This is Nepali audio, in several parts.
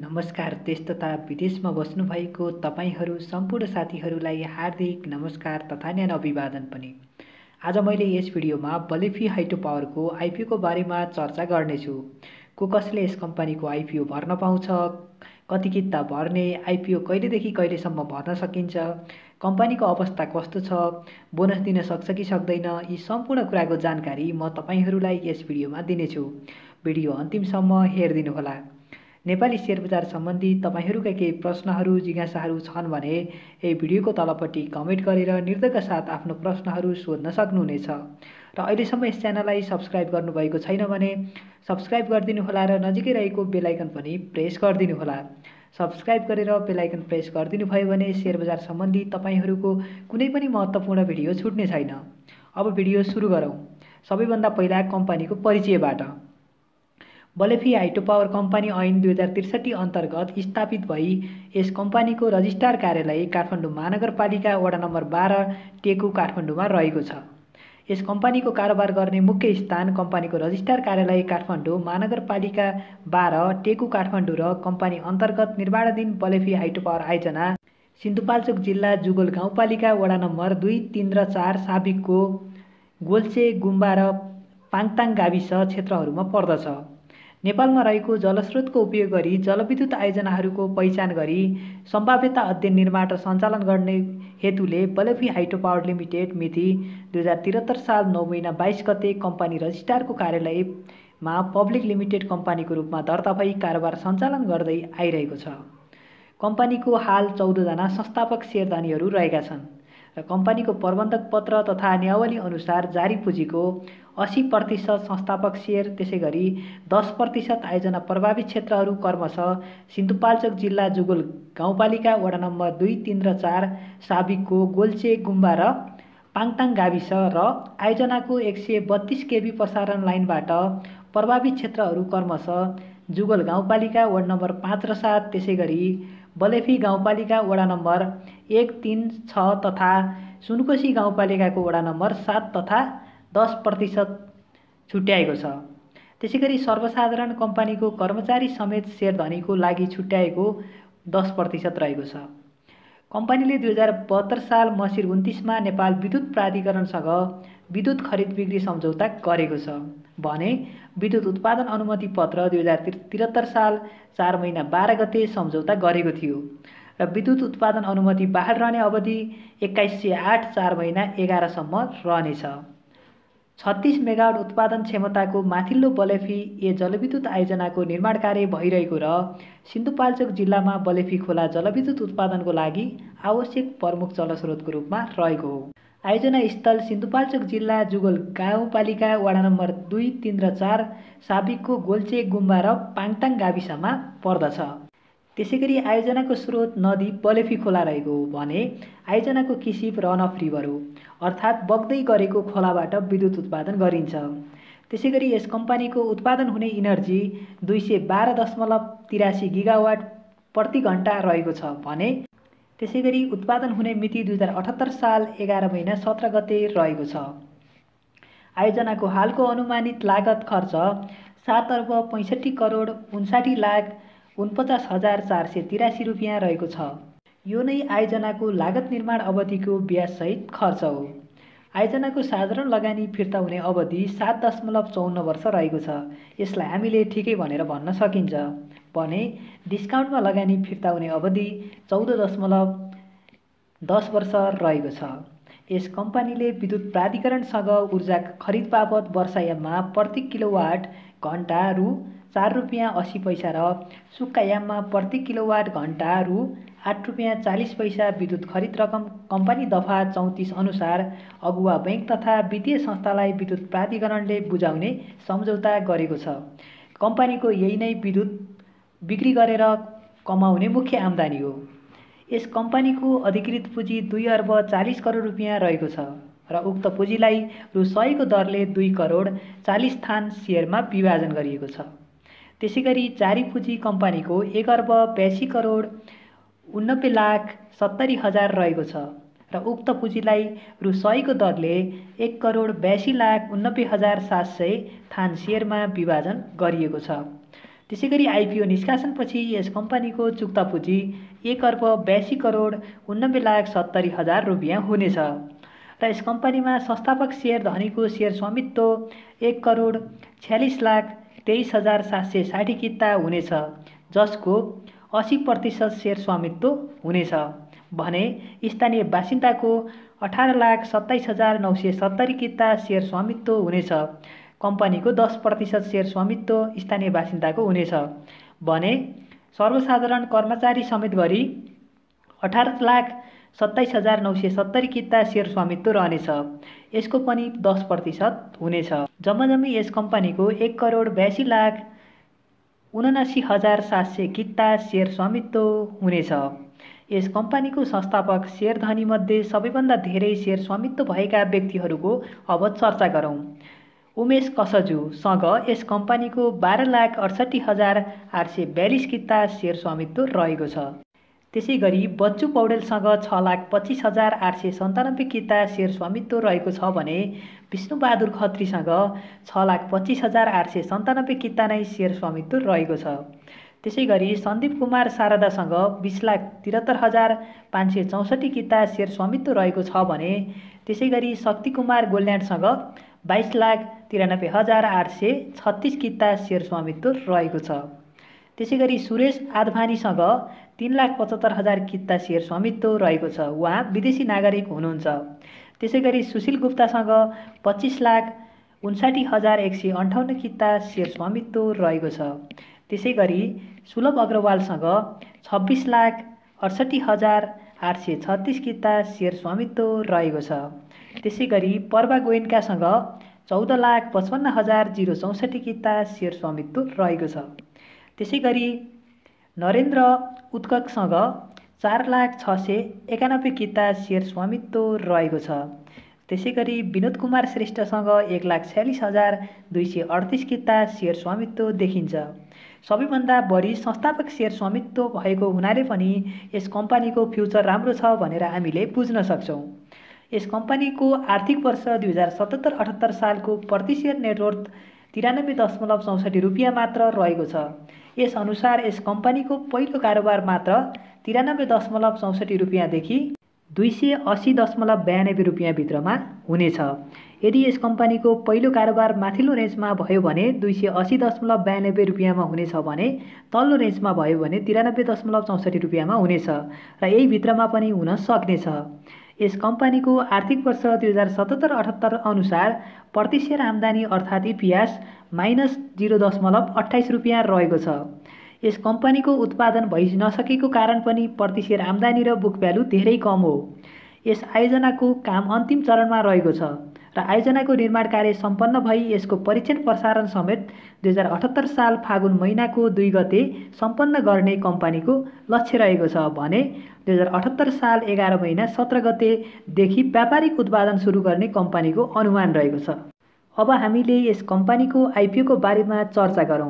नमस्कार। देश तथा विदेशमा बस्नुभएको तपाईंहरू सम्पूर्ण साथीहरूलाई हार्दिक नमस्कार तथा न्यानो अभिवादन पनि। आज मैले यस भिडियोमा बलेफी हाइड्रो पावरको आईपीओ को बारेमा चर्चा गर्नेछु। को कसले यस कम्पनीको आईपीओ भर्न पाउँछ, कति किता भर्ने, आईपीओ कहिलेदेखि कहिलेसम्म भर्न सकिन्छ, कम्पनीको अवस्था कस्तो छ, बोनस दिन सक्छ कि सक्दैन, यी सम्पूर्ण कुराको जानकारी म तपाईंहरूलाई यस भिडियोमा दिनेछु। भिडियो अन्तिमसम्म हेर्दिनु होला। नेपाली शेयर बजार सम्बन्धी तपाईहरुका केही प्रश्नहरू जिज्ञासाहरू छन् भने यो भिडियोको तलपट्टि कमेन्ट गरेर निर्धक्क साथ आफ्नो प्रश्नहरू सोध्न सक्नुहुनेछ। र अहिलेसम्म यस च्यानललाई सब्स्क्राइब गर्नुभएको छैन भने सब्स्क्राइब गरिदिनु होला र नजिकै रहेको बेल आइकन पनि प्रेस गरिदिनु होला। सब्स्क्राइब गरेर बेल आइकन प्रेस गरिदिनु भयो भने शेयर बजार सम्बन्धी तपाईहरुको कुनै पनि महत्त्वपूर्ण भिडियो छुट्ने छैन। अब भिडियो सुरु गरौँ। सबैभन्दा पहिला कम्पनीको परिचयबाट। बलेफी हाइड्रो पावर कंपनी ऐन 2063 अंतर्गत स्थापित भई इस कंपनी को रजिस्ट्रार कार्यालय काठमाडौँ महानगरपालिका वडा नंबर 12 टेकु काठमाडौँ में रहेको छ। इस कंपनी को कारोबार गर्ने मुख्य स्थान कंपनी को रजिस्ट्रार कार्यालय काठमाडौँ महानगरपालिका 12 टेकु काठमाडौँ र कंपनी अंतर्गत निर्माणाधीन बलेफी हाइड्रो पावर आयोजना सिन्धुपाल्चोक जिल्ला जुगोल गाउँपालिका वडा नंबर 2, 3 र 4 साबिकको गोल्से गुम्बा र पाङताङ गाविस क्षेत्रहरूमा पर्दछ। नेपालमा रहेको जलस्रोतको उपयोग गरी जलविद्युत आयोजनाहरूको पहिचान गरी सम्भाव्यता अध्ययन निर्माण र सञ्चालन गर्ने हेतुले बलेफी हाइड्रो पावर लिमिटेड मिति 2073 साल 9 महिना 22 गते कम्पनी रजिस्ट्रारको कार्यालयमा पब्लिक लिमिटेड कम्पनीको रूपमा दर्ता भई कारोबार सञ्चालन गर्दै आइरहेको छ। कम्पनीको हाल 14 जना संस्थापक शेयरधारीहरू रहेका छन् र कम्पनीको प्रबन्धक पत्र तथा नियावली अनुसार जारी पुँजीको 80% संस्थापक शेयर, त्यसैगरी 10% आयोजना प्रभावित क्षेत्रहरू क्रमशः सिन्धुपाल्चोक जिल्ला जुगोल गाउँपालिका वडा नम्बर 2, 3 र 4 साबिकको गोल्चे गुम्बा र पाङताङ गाविस र आयोजनाको 132 केबी प्रसारण लाइनबाट प्रभावित क्षेत्रहरू क्रमशः जुगोल गाउँपालिका वडा नम्बर 5 र 7, त्यसैगरी बलेफी गाउँपालिका वडा नम्बर 1, 3, 6 तथा सुनकोशी गाउँपालिकाको वडा नम्बर 7 तथा 10% छुट्याएको छ। त्यसैगरी सर्वसाधारण कम्पनीको कर्मचारी समेत शेयरधनीको लागि छुट्याएको 10% रहेको छ। कम्पनीले 2072 साल मसिर 29 मा नेपाल विद्युत प्राधिकरणसँग विद्युत खरिद बिक्री सम्झौता गरेको छ भने विद्युत उत्पादन अनुमति पत्र 2073 साल 4 महिना 12 गते सम्झौता गरेको थियो र विद्युत उत्पादन अनुमति बहाल रहने अवधि 2108 4 महिना 11 सम्म रहनेछ। 36 मेगावाट उत्पादन क्षमताको माथिल्लो बलेफी ए जलविद्युत आयोजनाको निर्माण कार्य भइरहेको र सिन्धुपाल्चोक जिल्लामा बलेफी खोला जलविद्युत उत्पादनको लागि आवश्यक प्रमुख जलस्रोतको रूपमा रहेको हो। आयोजना स्थल सिन्धुपाल्चोक जिल्ला जुगोल गाउँपालिका वडा नम्बर 2, 3 र 4 साबिकको गोल्चे गुम्बा र पाङताङ गाविसमा पर्दछ। त्यसैगरी आयोजनाको स्रोत नदी बलेफी खोला रहेको हो भने आयोजनाको किसिम रन अफ रिभर हो, अर्थात् बग्दै गरेको खोलाबाट विद्युत उत्पादन गरिन्छ। त्यसैगरी यस कम्पनीको उत्पादन हुने इनर्जी 212.83 गिगावाट प्रति घण्टा रहेको छ भने त्यसैगरी उत्पादन हुने मिति 2078 साल 11 महिना 17 गते रहेको छ। आयोजनाको हालको अनुमानित लागत खर्च 7,65,59,49,483 रुपैयाँ रहेको छ। यो नै आयोजनाको लागत निर्माण अवधिको ब्याजसहित खर्च हो। आयोजनाको साधारण लगानी फिर्ता हुने अवधि 7.54 वर्ष रहेको छ। यसलाई हामीले ठिकै भनेर भन्न सकिन्छ भने डिस्काउन्टमा लगानी फिर्ता हुने अवधि 14.10 वर्ष रहेको छ। यस कम्पनीले विद्युत प्राधिकरणसँग ऊर्जा खरिद बापत वर्षायाममा प्रति किलोवाट घण्टा रु 4.80 र सुक्कायाममा प्रति किलोवाट घण्टा रु 8.40 विद्युत खरिद रकम कम्पनी दफा 34 अनुसार अगुवा बैंक तथा वित्तीय संस्थालाई विद्युत प्राधिकरणले बुझाउने सम्झौता गरेको छ। कम्पनीको यही नै विद्युत बिक्री गरेर कमाउने मुख्य आम्दानी हो। यस कम्पनीको अधिकृत पुँजी 2,40 करोड रुपियाँ रहेको छ र उक्त पुँजीलाई रु 100 को दरले 2,40 करोड सेयरमा विभाजन गरिएको छ। त्यसैगरी जारी पुँजी कम्पनीको 1,82,90,70,000 रहेको छ र उक्त पुँजीलाई रु 100 को दरले 1,82,90,700 सेयरमा विभाजन गरिएको छ। त्यसैगरी आईपीओ निष्कासन पछि यस कम्पनीको चुक्ता पुँजी 1,82,89,70,000 रुपैयाँ हुनेछ र यस कम्पनीमा संस्थापक शेयर धनीको शेयर स्वामित्व 1,46,23,760 किता हुनेछ, जसको 80% शेयर स्वामित्व हुनेछ भने स्थानीय बासिन्दाको 18,27,970 किता शेयर स्वामित्व हुनेछ। कम्पनीको 10% शेयर स्वामित्व स्थानीय बासिन्दाको हुनेछ भने सर्वसाधारण कर्मचारी समेत गरी 18,27,970 किता शेयर स्वामित्व रहनेछ, यसको पनि 10% हुनेछ। जम्माजम्मी यस कम्पनीको 1,82,79,700 किता शेयर स्वामित्व हुनेछ। यस कम्पनीको संस्थापक शेयर धनी मध्ये सबैभन्दा धेरै शेयर स्वामित्व भएका व्यक्तिहरूको अब चर्चा गरौँ। उमेश कसजुसँग यस कम्पनीको 12,68,842 किता शेयर स्वामित्व रहेको छ। त्यसैगरी बच्चु पौडेलसँग 6,25,897 किता शेयर स्वामित्व रहेको छ भने विष्णुबहादुर खत्रीसँग 6,25,897 किता नै शेयर स्वामित्व रहेको छ। त्यसैगरी संदीप कुमार शारदासँग 20,73,564 किता शेयर स्वामित्व रहेको छ भने त्यसैगरी शक्ति कुमार गोल्याण्डसँग 22,93,836 किता शेयर स्वामित्व रहेको छ। त्यसैगरी सुरेश आधवानीसँग 3,75,000 किता शेयर स्वामित्व रहेको छ, उहाँ विदेशी नागरिक हुनुहुन्छ। त्यसैगरी सुशील गुप्तासँग 25,59,158 किता शेयर स्वामित्व रहेको छ। त्यसैगरी सुलभ अग्रवालसँग 26,68,836 किता शेयर स्वामित्व रहेको छ। त्यसैगरी पर्वा गोयनकासँग 14,55,064 किता शेयर स्वामित्व रहेको छ। त्यसैगरी नरेन्द्र उtkakसँग 4,06,91 किता शेयर स्वामित्व रहेको छ। त्यसैगरी विनोद कुमार श्रेष्ठसँग 1,46,238 किता शेयर स्वामित्व देखिन्छ। सबैभन्दा बढी संस्थापक शेयर स्वामित्व भएको हुनाले पनि यस कम्पनीको फ्युचर राम्रो छ भनेर हामीले बुझ्न सक्छौँ। यस कम्पनीको आर्थिक वर्ष 2077-78 सालको प्रति शेयर नेटवर्थ 93.64 रुपैयाँ मात्र रहेको छ। यस अनुसार यस कम्पनीको पहिलो कारोबार मात्र 93.64 रुपैयाँदेखि 280.92 रुपैयाँ भित्रमा हुनेछ। यदि यस कम्पनीको पहिलो कारोबार माथिल्लो रेन्जमा भयो भने 280.92 रुपैयाँमा हुनेछ भने तल्लो रेन्जमा भयो भने 93.64 रुपैयाँमा हुनेछ र यही भित्रमा पनि हुन सक्नेछ। यस कम्पनीको आर्थिक वर्ष 2077-78 अनुसार प्रति शेयर आम्दानी अर्थात् इपिएस -0.28 रुपैयाँ रहेको छ। यस कम्पनीको उत्पादन भइ नसकेको कारण पनि प्रति शेयर आम्दानी र बुक भ्यालु धेरै कम हो। यस आयोजनाको काम अन्तिम चरणमा रहेको छ र आयोजनाको निर्माण कार्य सम्पन्न भई यसको परीक्षण प्रसारण समेत 2078 साल फागुन महिनाको 2 गते सम्पन्न गर्ने कम्पनीको लक्ष्य रहेको छ भने 2078 साल 11 महिना 17 गतेदेखि व्यापारिक उत्पादन सुरु गर्ने कम्पनीको अनुमान रहेको छ। अब हामीले यस कम्पनीको आइपिओको बारेमा चर्चा गरौँ।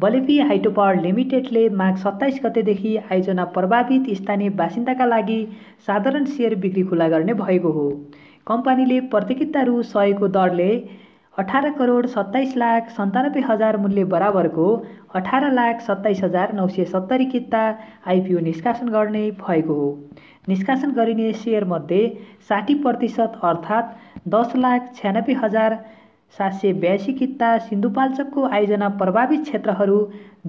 बलेफी हाइड्रोपावर लिमिटेडले माघ 27 गतेदेखि आयोजना प्रभावित स्थानीय बासिन्दाका लागि साधारण सेयर बिक्री खुला गर्ने भएको हो। कम्पनीले प्रतिकिता रु 100को दरले 18,27,97,000 मूल्य बराबरको 18,27,970 किता आइपिओ निष्कासन गर्ने भएको हो। निष्कासन गरिने सेयरमध्ये 60% अर्थात् 10,96,782 किता सिन्धुपाल्चोकको आयोजना प्रभावित क्षेत्रहरू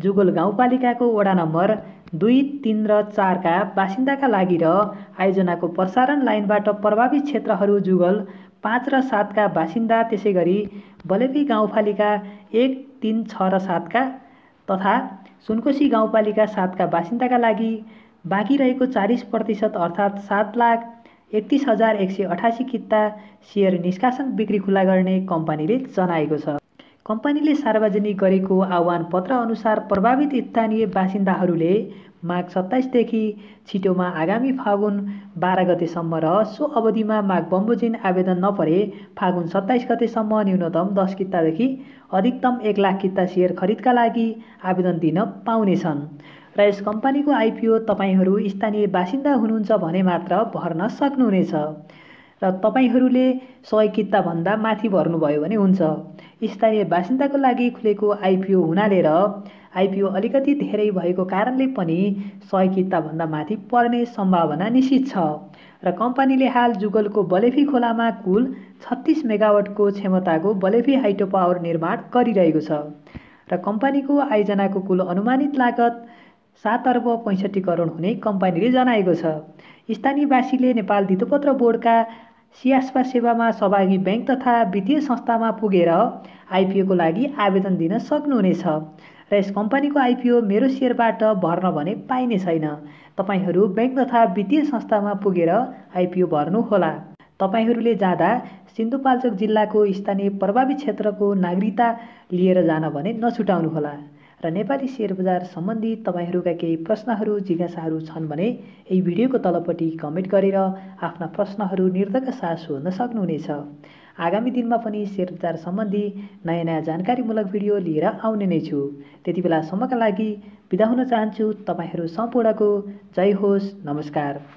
जुगल गाउँपालिकाको वडा नम्बर 2, 3 र 4 का बासिन्दाका लागि र आयोजनाको प्रसारण लाइनबाट प्रभावित क्षेत्रहरू जुगल 5 र 7 का बासिन्दा त्यसैगरी बलेफी गाउँपालिका 1, 3, 6 र 7 का तथा सुनकोशी गाउँपालिका 7 का बासिन्दाका लागि बाँकी रहेको 40% अर्थात् 7,31,188 किता सेयर निष्कासन बिक्री खुला गर्ने कम्पनीले जनाएको छ। कम्पनीले सार्वजनिक गरेको आह्वान पत्र अनुसार प्रभावित स्थानीय बासिन्दाहरूले माघ 27 देखि छिटोमा आगामी फागुन 12 गतेसम्म र सो अवधिमा माघ बमोजिम आवेदन नपरे फागुन 27 गतेसम्म न्यूनतम 10 कितादेखि अधिकतम 1,00,000 किता सेयर खरिदका लागि आवेदन दिन पाउनेछन् र यस कम्पनीको आइपिओ तपाईहरू स्थानीय बासिन्दा हुनुहुन्छ भने मात्र भर्न सक्नुहुनेछ र तपाईहरूले 100 किताभन्दा माथि भर्नुभयो भने हुन्छ। स्थानीय बासिन्दाको लागि खुलेको आइपिओ हुनाले र आईपीओ अलिकति धेरै भएको कारणले पनि 100 किता भन्दा माथि पर्ने सम्भावना निश्चित छ र कम्पनीले हाल जुगलको बलेफी खोलामा कुल 36 मेगावाटको क्षमताको बलेफी हाइड्रो पावर निर्माण गरिरहेको छ र कम्पनीको आयोजनाको कुल अनुमानित लागत 7 अर्ब 65 करोड हुने कम्पनीले जनाएको छ। स्थानीयवासीले नेपाल धितोपत्र बोर्डका सियास्पा सेवामा सहभागी बैंक तथा वित्तीय संस्थामा पुगेर आईपीओ को लागि आवेदन दिन सक्नुहुनेछ र यस कम्पनीको आईपीओ मेरो शेयरबाट भर्न भने पाइने छैन। तपाईहरु बैंक तथा वित्तीय संस्थामा पुगेर आईपीओ भर्नु होला। तपाईहरुले जाँदा सिन्धुपाल्चोक जिल्लाको स्थानीय प्रभावित क्षेत्रको नागरिकता लिएर जान भने नछुटाउनु होला र नेपाली शेयर बजार सम्बन्धी तपाईहरुका केही प्रश्नहरु जिज्ञासाहरु छन् भने यही भिडियोको तलपट्टि कमेन्ट गरेर आफ्ना प्रश्नहरु निर्धक्क साथ सोध्न सक्नुहुनेछ। आगामी दिनमा पनि शेयर बजार सम्बन्धी नयाँ नयाँ जानकारीमूलक भिडियो लिएर आउने नै छु। त्यति बेलासम्मका लागि बिदा हुन चाहन्छु। तपाईहरु सम्पूर्णको जय होस्। नमस्कार।